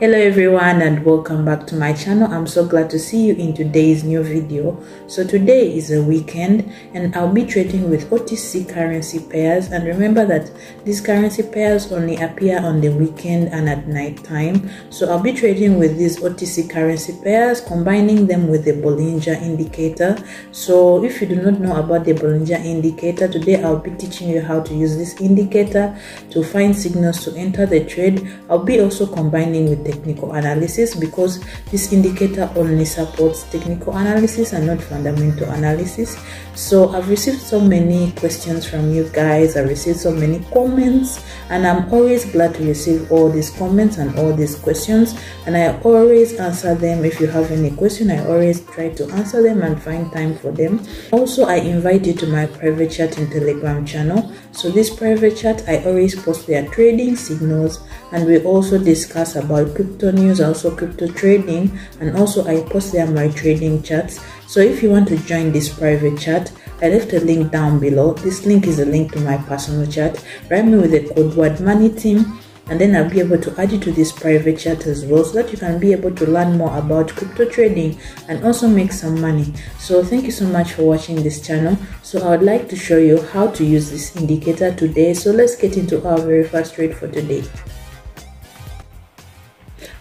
Hello everyone and welcome back to my channel. I'm so glad to see you in today's new video. So today is a weekend and I'll be trading with OTC currency pairs, and remember that these currency pairs only appear on the weekend and at night time. So I'll be trading with these OTC currency pairs, combining them with the Bollinger indicator. So if you do not know about the Bollinger indicator, today I'll be teaching you how to use this indicator to find signals to enter the trade. I'll be also combining with the technical analysis, because this indicator only supports technical analysis and not fundamental analysis. So I've received so many questions from you guys, I received so many comments, and I'm always glad to receive all these comments and all these questions, and I always answer them. If you have any question, I always try to answer them and find time for them. Also, I invite you to my private chat in Telegram channel. So this private chat, I always post their trading signals, and we also discuss about crypto news, also crypto trading, and also I post there my trading charts. So if you want to join this private chat, I left a link down below. This link is a link to my personal chat. Write me with the code word money team, and then I'll be able to add you to this private chat as well, so that you can be able to learn more about crypto trading and also make some money. So thank you so much for watching this channel. So I would like to show you how to use this indicator today. So let's get into our very first trade for today.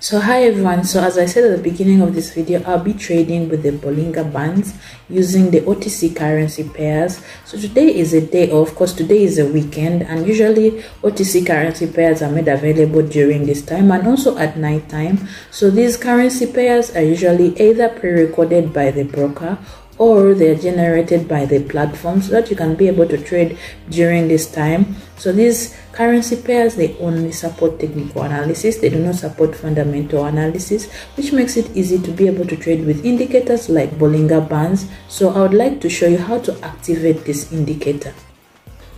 So hi everyone, so as I said at the beginning of this video, I'll be trading with the Bollinger Bands using the OTC currency pairs. So today is a day off, because today is a weekend, and usually OTC currency pairs are made available during this time and also at night time. So these currency pairs are usually either pre-recorded by the broker or they are generated by the platform, so that you can be able to trade during this time. So these currency pairs, they only support technical analysis, they do not support fundamental analysis, which makes it easy to be able to trade with indicators like Bollinger Bands. So I would like to show you how to activate this indicator.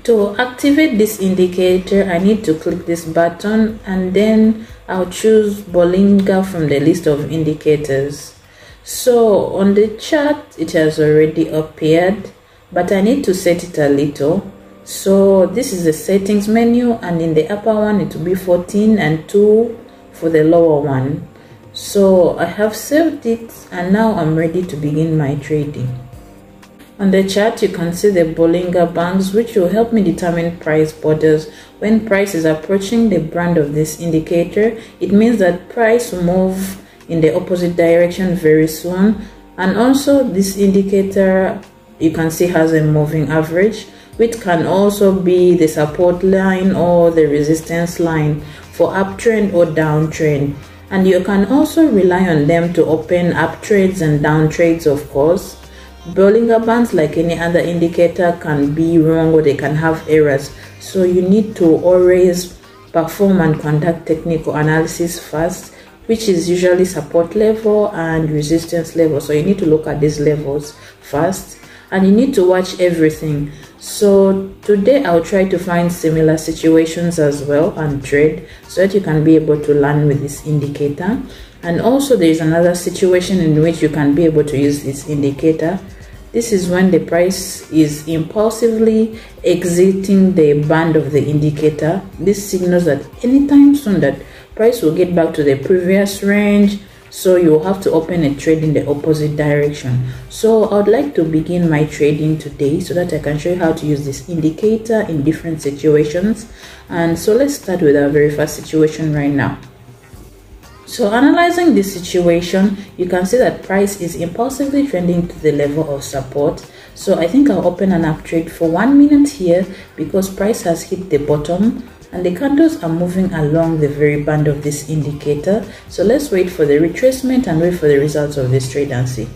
To activate this indicator, I need to click this button, and then I'll choose Bollinger from the list of indicators. So on the chart, it has already appeared, but I need to set it a little. So this is the settings menu, and in the upper one it will be 14 and 2 for the lower one. So I have saved it, and now I'm ready to begin my trading. On the chart you can see the Bollinger Bands, which will help me determine price borders. When price is approaching the band of this indicator, it means that price will move in the opposite direction very soon. And also this indicator, you can see, has a moving average, which can also be the support line or the resistance line for uptrend or downtrend, and you can also rely on them to open up trades and down trades. Of course, Bollinger Bands, like any other indicator, can be wrong or they can have errors, so you need to always perform and conduct technical analysis first, which is usually support level and resistance level. So you need to look at these levels first, and you need to watch everything. So today I'll try to find similar situations as well and trade, so that you can be able to learn with this indicator. And also there is another situation in which you can be able to use this indicator. This is when the price is impulsively exiting the band of the indicator. This signals that anytime soon that price will get back to the previous range, so you will have to open a trade in the opposite direction. So I would like to begin my trading today, so that I can show you how to use this indicator in different situations. And so let's start with our very first situation right now. So analyzing this situation, you can see that price is impulsively trending to the level of support. So I think I'll open an up trade for 1 minute here, because price has hit the bottom and the candles are moving along the very band of this indicator. So let's wait for the retracement and wait for the results of this trade and see.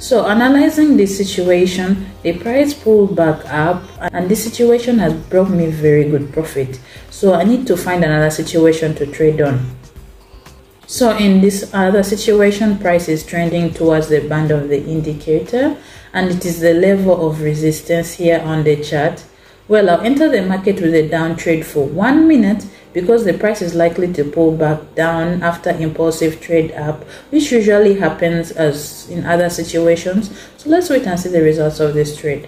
So analyzing this situation, the price pulled back up, and this situation has brought me very good profit. So I need to find another situation to trade on. So in this other situation, price is trending towards the band of the indicator, and it is the level of resistance here on the chart. Well, I'll enter the market with a down trade for 1 minute, because the price is likely to pull back down after impulsive trade up, which usually happens as in other situations. So let's wait and see the results of this trade.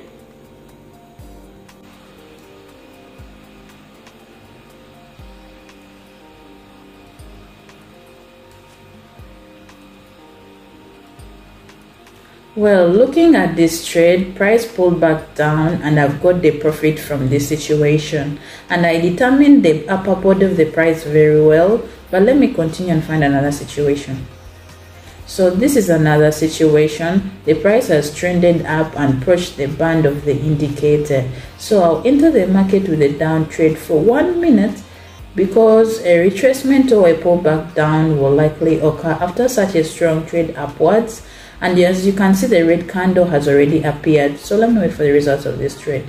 Well, looking at this trade, price pulled back down and I've got the profit from this situation, and I determined the upper body of the price very well, but let me continue and find another situation. So this is another situation. The price has trended up and approached the band of the indicator, so I'll enter the market with a downtrade for 1 minute, because a retracement or a pullback down will likely occur after such a strong trade upwards. And as you can see, the red candle has already appeared. So let me wait for the results of this trade.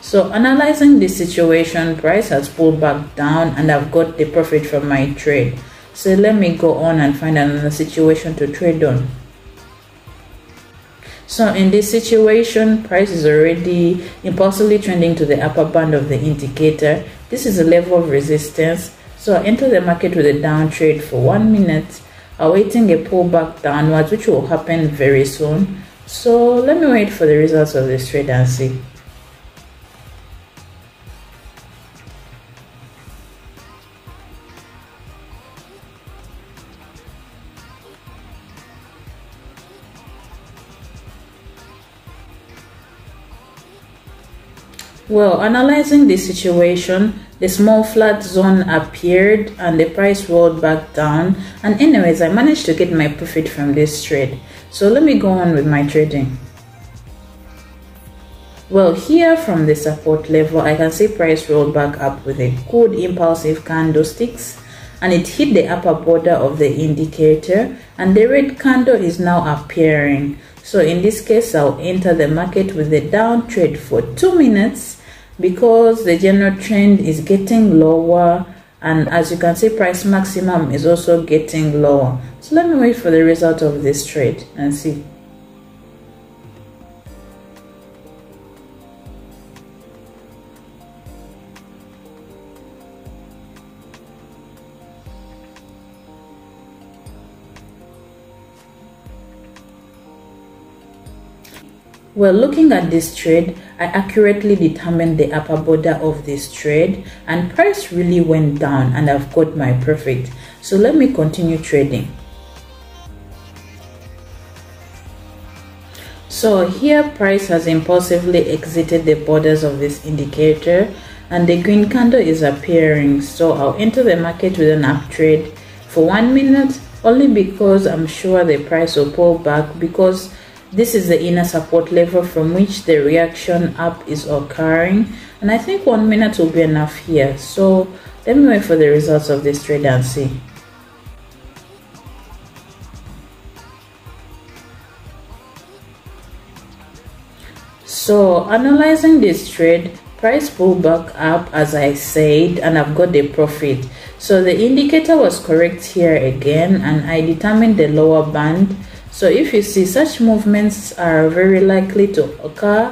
So analyzing this situation, price has pulled back down and I've got the profit from my trade. So let me go on and find another situation to trade on. So in this situation, price is already impulsively trending to the upper band of the indicator. This is a level of resistance. So I enter the market with a down trade for 1 minute, awaiting a pullback downwards, which will happen very soon. So let me wait for the results of this trade and see. Well, analyzing the situation, the small flat zone appeared and the price rolled back down, and anyways, I managed to get my profit from this trade. So let me go on with my trading. Well, here from the support level, I can see price rolled back up with a good impulsive candlesticks, and it hit the upper border of the indicator, and the red candle is now appearing. So in this case, I'll enter the market with a down trade for 2 minutes, because the general trend is getting lower, and as you can see, price maximum is also getting lower. So let me wait for the result of this trade and see. Well, looking at this trade, I accurately determined the upper border of this trade, and price really went down and I've got my profit. So let me continue trading. So here price has impulsively exited the borders of this indicator and the green candle is appearing. So I'll enter the market with an uptrade for 1 minute, only because I'm sure the price will pull back, because this is the inner support level from which the reaction up is occurring, and I think 1 minute will be enough here. So let me wait for the results of this trade and see. So analyzing this trade, price pulled back up as I said, and I've got the profit. So the indicator was correct here again, and I determined the lower band. So if you see, such movements are very likely to occur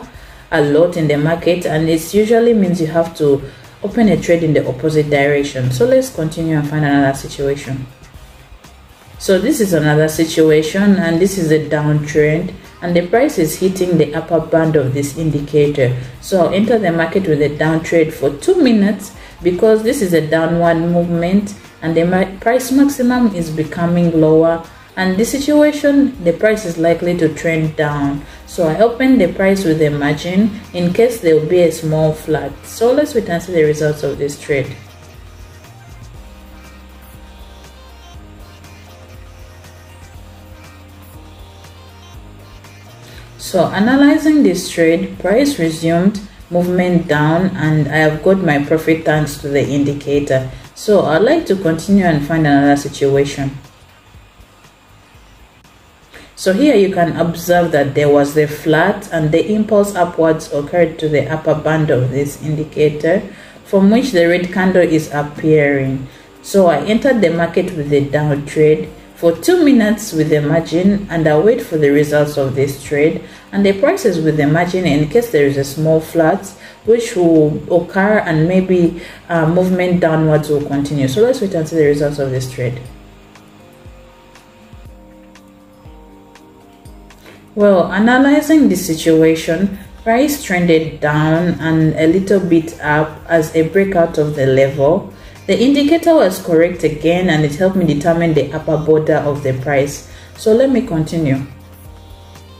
a lot in the market, and it usually means you have to open a trade in the opposite direction. So let's continue and find another situation. So this is another situation, and this is a downtrend, and the price is hitting the upper band of this indicator. So I'll enter the market with a downtrade for 2 minutes, because this is a downward movement and the price maximum is becoming lower. And this situation, the price is likely to trend down. So I open the price with a margin in case there will be a small flat. So let's wait and see the results of this trade. So analyzing this trade, price resumed movement down and I have got my profit thanks to the indicator. So I'd like to continue and find another situation. So here you can observe that there was the flat and the impulse upwards occurred to the upper band of this indicator, from which the red candle is appearing. So I entered the market with a down trade for 2 minutes with a margin, and I wait for the results of this trade and the prices with the margin in case there is a small flat, which will occur, and maybe movement downwards will continue. So let's wait and see the results of this trade. Well, analyzing the situation, price trended down and a little bit up as a breakout of the level. The indicator was correct again, and it helped me determine the upper border of the price. So let me continue.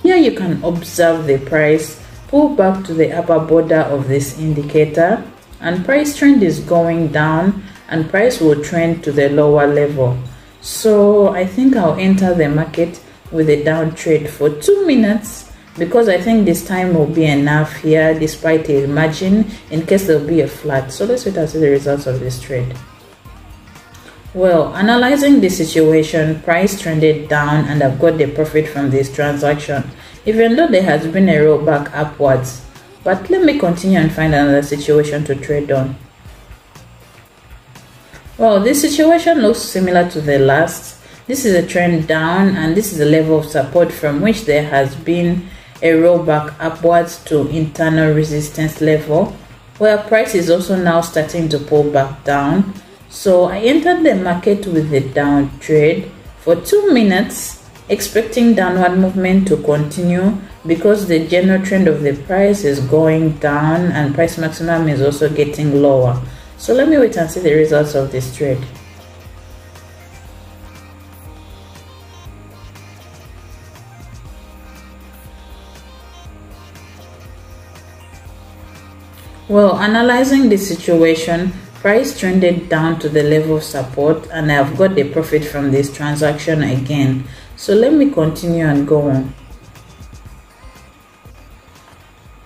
Here you can observe the price pull back to the upper border of this indicator, and price trend is going down, and price will trend to the lower level. So I think I'll enter the market with a down trade for 2 minutes, because I think this time will be enough here, despite a margin, in case there'll be a flat. So let's wait and see the results of this trade. Well, analyzing the situation, price trended down and I've got the profit from this transaction, even though there has been a rollback upwards. But let me continue and find another situation to trade on. Well, this situation looks similar to the last. This is a trend down, and this is the level of support from which there has been a rollback upwards to internal resistance level, where price is also now starting to pull back down. So I entered the market with a down trade for 2 minutes, expecting downward movement to continue, because the general trend of the price is going down and price maximum is also getting lower. So let me wait and see the results of this trade. Well, analyzing the situation, price trended down to the level of support, and I have got the profit from this transaction again. So let me continue and go on.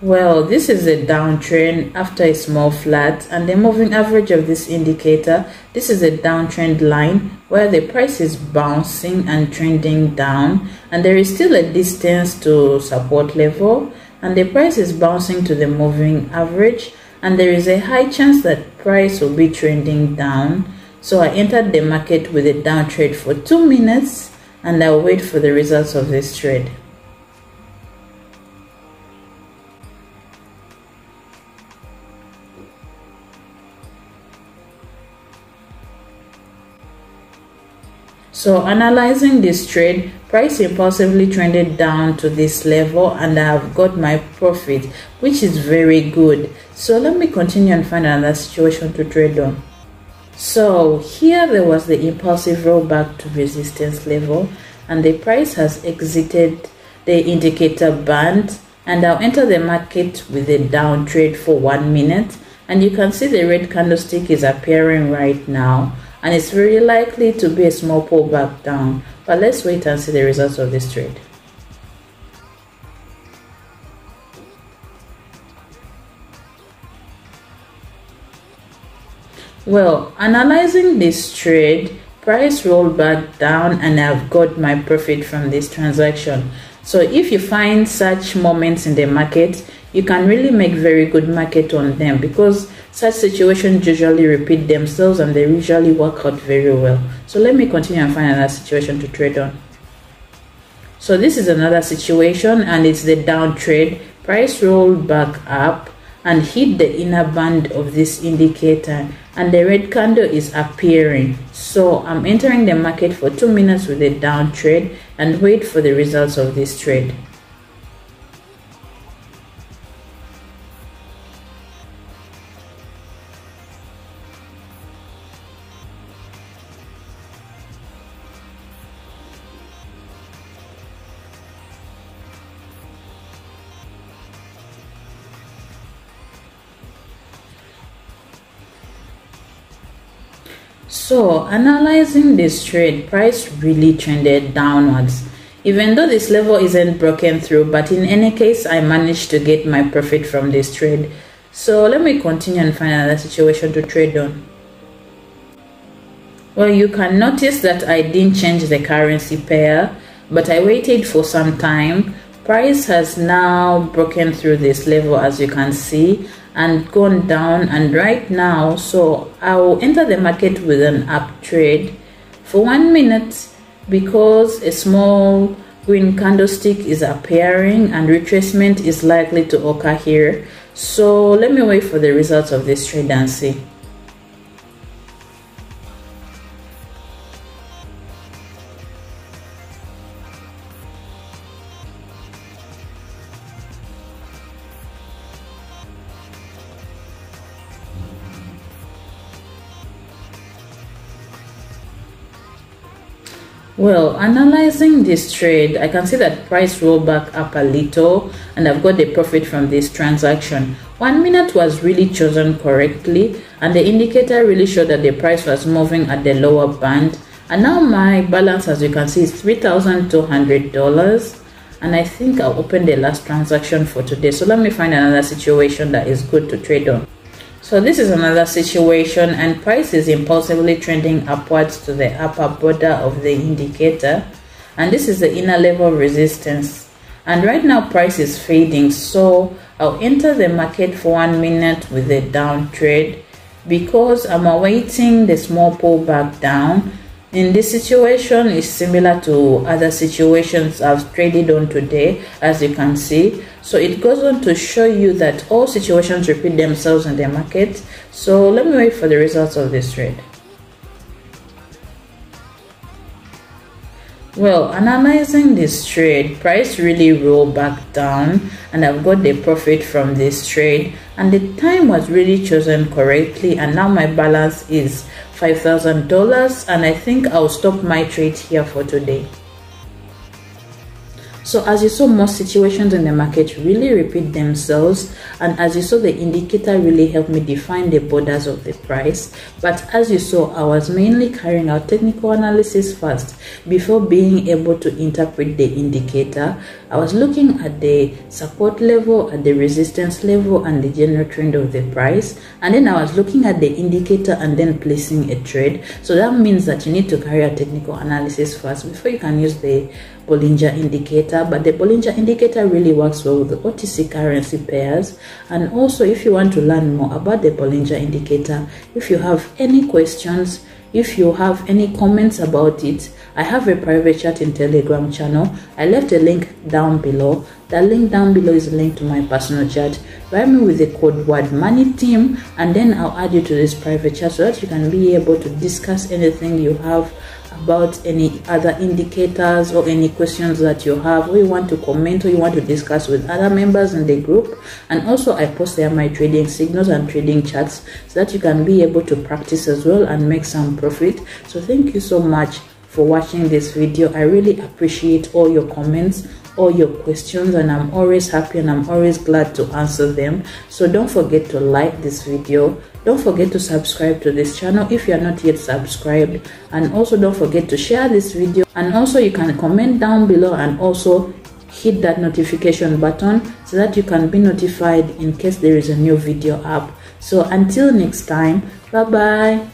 Well, this is a downtrend after a small flat, and the moving average of this indicator, this is a downtrend line where the price is bouncing and trending down, and there is still a distance to support level, and the price is bouncing to the moving average, and there is a high chance that price will be trending down. So I entered the market with a down trade for 2 minutes, and I'll wait for the results of this trade. So analyzing this trade, price impulsively trended down to this level, and I have got my profit, which is very good. So let me continue and find another situation to trade on. So here there was the impulsive rollback to resistance level, and the price has exited the indicator band, and I'll enter the market with a down trade for 1 minute, and you can see the red candlestick is appearing right now. And it's very likely to be a small pullback down, but let's wait and see the results of this trade. Well, analyzing this trade, price rolled back down, and I've got my profit from this transaction. So if you find such moments in the market, you can really make very good market on them, because such situations usually repeat themselves and they usually work out very well. So let me continue and find another situation to trade on. So this is another situation, and it's the down trade. Price rolled back up and hit the inner band of this indicator, and the red candle is appearing. So I'm entering the market for 2 minutes with a down trade, and wait for the results of this trade. So analyzing this trade, price really trended downwards, even though this level isn't broken through, but in any case I managed to get my profit from this trade. So let me continue and find another situation to trade on. Well, you can notice that I didn't change the currency pair, but I waited for some time. Price has now broken through this level, as you can see, and gone down, and right now, so I will enter the market with an up trade for 1 minute, because a small green candlestick is appearing and retracement is likely to occur here. So let me wait for the results of this trade and see. Well, analyzing this trade, I can see that price rolled back up a little and I've got the profit from this transaction. 1 minute was really chosen correctly and the indicator really showed that the price was moving at the lower band. And now my balance, as you can see, is $3,200, and I think I'll open the last transaction for today. So let me find another situation that is good to trade on. So this is another situation and price is impulsively trending upwards to the upper border of the indicator, and this is the inner level resistance, and right now price is fading, so I'll enter the market for 1 minute with a down trade because I'm awaiting the small pullback down. In this situation is similar to other situations I've traded on today, as you can see. So it goes on to show you that all situations repeat themselves in the market. So let me wait for the results of this trade. Well, analyzing this trade, price really rolled back down and I've got the profit from this trade, and the time was really chosen correctly, and now my balance is $5,000, and I think I'll stop my trade here for today. So as you saw, most situations in the market really repeat themselves, and as you saw, the indicator really helped me define the borders of the price. But as you saw, I was mainly carrying out technical analysis first before being able to interpret the indicator. I was looking at the support level, at the resistance level, and the general trend of the price, and then I was looking at the indicator and then placing a trade. So that means that you need to carry out technical analysis first before you can use the Bollinger indicator, but the Bollinger indicator really works well with the OTC currency pairs. And also, if you want to learn more about the Bollinger indicator, if you have any questions, if you have any comments about it, I have a private chat in Telegram channel. I left a link down below. That link down below is a link to my personal chat. Write me with the code word money team, and then I'll add you to this private chat so that you can be able to discuss anything you have about any other indicators or any questions that you have, or you want to comment, or you want to discuss with other members in the group. And also, I post there my trading signals and trading charts so that you can be able to practice as well and make some profit. So thank you so much for watching this video. I really appreciate all your comments, all your questions, and I'm always happy and I'm always glad to answer them. So don't forget to like this video, don't forget to subscribe to this channel if you are not yet subscribed, and also don't forget to share this video, and also you can comment down below and also hit that notification button so that you can be notified in case there is a new video up. So until next time, bye bye.